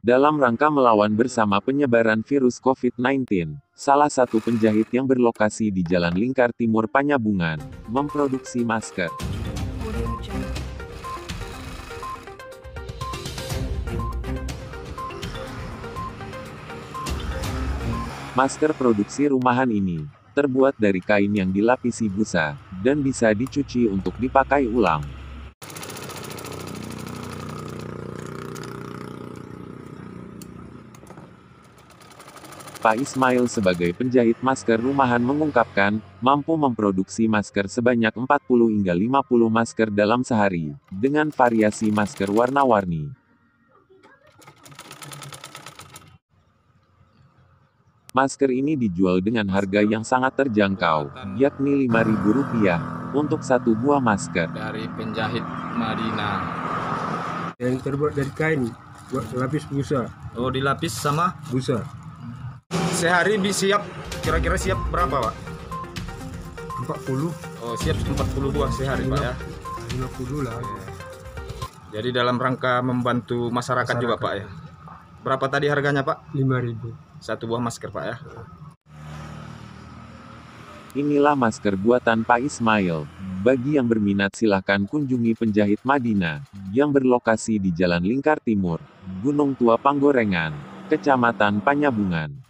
Dalam rangka melawan bersama penyebaran virus COVID-19, salah satu penjahit yang berlokasi di Jalan Lingkar Timur Panyabungan, memproduksi masker. Masker produksi rumahan ini terbuat dari kain yang dilapisi busa, dan bisa dicuci untuk dipakai ulang. Pak Ismail sebagai penjahit masker rumahan mengungkapkan, mampu memproduksi masker sebanyak 40 hingga 50 masker dalam sehari, dengan variasi masker warna-warni. Masker ini dijual dengan harga yang sangat terjangkau, yakni Rp5.000 untuk satu buah masker. Dari penjahit Madinah. Yang terbuat dari kain, lapis busa. Oh, dilapis sama? Busa. Sehari kira-kira siap berapa, Pak? 40. Oh, siap 40 buah sehari, Pak, ya? 50 lah. Ya. Jadi dalam rangka membantu masyarakat juga, Pak, ya? Berapa tadi harganya, Pak? 5.000. Satu buah masker, Pak, ya? Inilah masker buatan Pak Ismail. Bagi yang berminat silahkan kunjungi penjahit Madinah, yang berlokasi di Jalan Lingkar Timur, Gunung Tua Panggorengan, Kecamatan Panyabungan.